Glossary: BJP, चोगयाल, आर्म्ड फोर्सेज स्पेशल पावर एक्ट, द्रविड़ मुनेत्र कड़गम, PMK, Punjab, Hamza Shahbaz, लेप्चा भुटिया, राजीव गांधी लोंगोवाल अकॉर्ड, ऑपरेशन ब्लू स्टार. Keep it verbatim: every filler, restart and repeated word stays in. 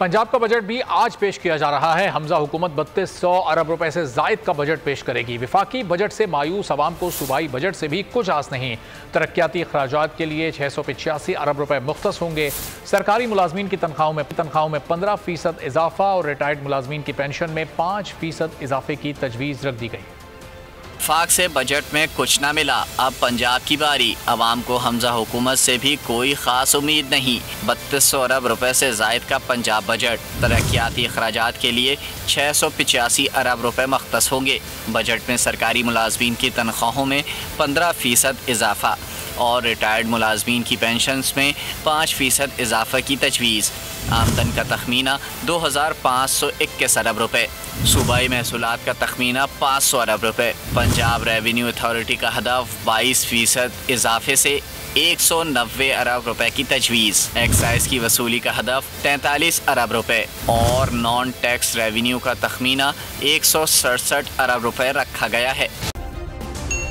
पंजाब का बजट भी आज पेश किया जा रहा है। हमजा हुकूमत बत्तीस सौ अरब रुपए से जायद का बजट पेश करेगी। विफाकी बजट से मायूस आवाम को सूबाई बजट से भी कुछ आस नहीं। तरक्याती अखराजात के लिए छः सौ पचासी अरब रुपए मुख्तस होंगे। सरकारी मुलाजमीन की तनख्वाहों में तनख्वाहों में पंद्रह फीसद इजाफा और रिटायर्ड मुलाजमीन की पेंशन में पाँच फीसद इजाफे की तजवीज़ रख दी गई। फाक से बजट में कुछ ना मिला, अब पंजाब की बारी। आवाम को हमजा हुकूमत से भी कोई खास उम्मीद नहीं। बत्तीस सौ अरब रुपए से जायद का पंजाब बजट, तरक्याती अखराजात के लिए छः सौ पचासी अरब रुपए मख्तस होंगे। बजट में सरकारी मुलाजमीन की तनख्वाहों में पंद्रह फीसद इजाफा और रिटायर्ड मुलाजमीन की पेंशन में पाँच फीसद इजाफे की तजवीज़। आमदन का तखमीना दो हज़ार पाँच सौ इक्कीस अरब रुपये। सूबाई महसूलात का तखमीना पाँच सौ अरब रुपये। पंजाब रेवेन्यू अथॉरिटी का हदफ बाईस फीसद इजाफे से एक सौ नब्बे अरब रुपए की तजवीज़। एक्साइज की वसूली का हदफ तैंतालीस अरब रुपए और नॉन टैक्स रेवेन्यू का तखमीना एक सौ सड़सठ अरब रुपए रखा गया है।